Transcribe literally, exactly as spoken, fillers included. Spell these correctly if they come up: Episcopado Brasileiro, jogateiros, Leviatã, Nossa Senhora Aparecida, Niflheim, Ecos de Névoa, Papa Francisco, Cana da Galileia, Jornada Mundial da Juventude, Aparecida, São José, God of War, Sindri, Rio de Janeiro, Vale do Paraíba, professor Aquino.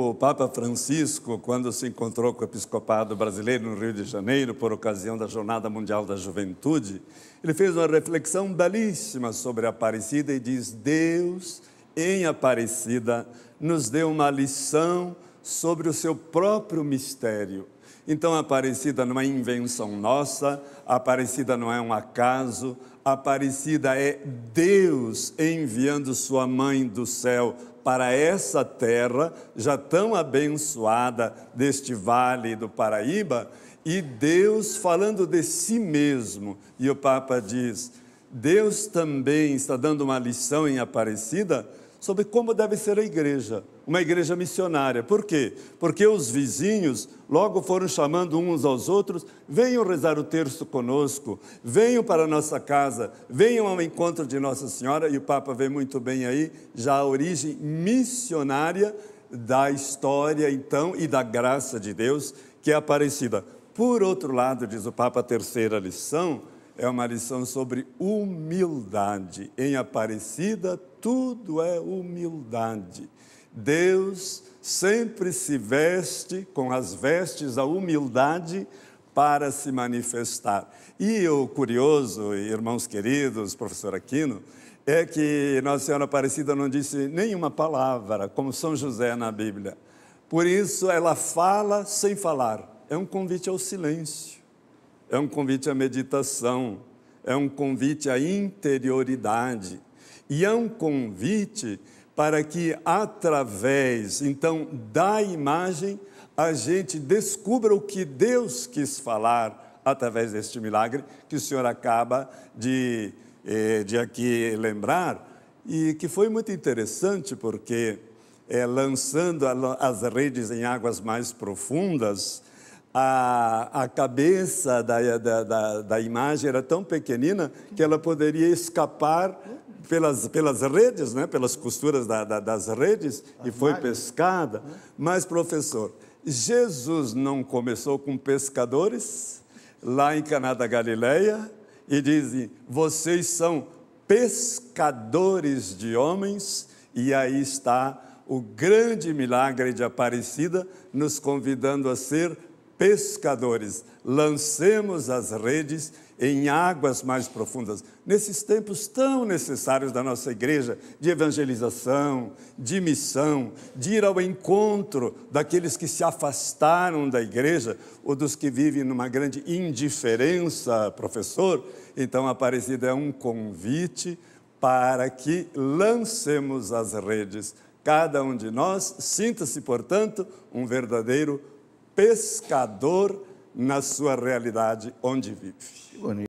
O Papa Francisco, quando se encontrou com o Episcopado Brasileiro no Rio de Janeiro, por ocasião da Jornada Mundial da Juventude, ele fez uma reflexão belíssima sobre a Aparecida e diz: Deus, em Aparecida, nos deu uma lição sobre o seu próprio mistério. Então, a Aparecida não é invenção nossa, a Aparecida não é um acaso, a Aparecida é Deus enviando sua mãe do céu para essa terra já tão abençoada deste Vale do Paraíba, e Deus falando de si mesmo. E o Papa diz, Deus também está dando uma lição em Aparecida sobre como deve ser a igreja, uma igreja missionária. Por quê? Porque os vizinhos logo foram chamando uns aos outros, venham rezar o terço conosco, venham para a nossa casa, venham ao encontro de Nossa Senhora, e o Papa vê muito bem aí já a origem missionária da história, então, e da graça de Deus, que é Aparecida. Por outro lado, diz o Papa, a terceira lição é uma lição sobre humildade. Em Aparecida, tudo é humildade. Deus sempre se veste com as vestes da humildade para se manifestar. E o curioso, irmãos queridos, professor Aquino, é que Nossa Senhora Aparecida não disse nenhuma palavra, como São José na Bíblia. Por isso, ela fala sem falar. É um convite ao silêncio. É um convite à meditação, é um convite à interioridade e é um convite para que através, então, da imagem, a gente descubra o que Deus quis falar através deste milagre que o senhor acaba de, de aqui lembrar, e que foi muito interessante porque, é, lançando as redes em águas mais profundas, A, a cabeça da, da, da, da imagem era tão pequenina que ela poderia escapar pelas, pelas redes, né? Pelas costuras da, da, das redes, e foi pescada. Mas, professor, Jesus não começou com pescadores lá em Cana da Galileia e dizem, vocês são pescadores de homens, e aí está o grande milagre de Aparecida nos convidando a ser pescadores, lancemos as redes em águas mais profundas. Nesses tempos tão necessários da nossa igreja, de evangelização, de missão, de ir ao encontro daqueles que se afastaram da igreja, ou dos que vivem numa grande indiferença, professor, então a Aparecida é um convite para que lancemos as redes. Cada um de nós sinta-se, portanto, um verdadeiro pescador na sua realidade onde vive.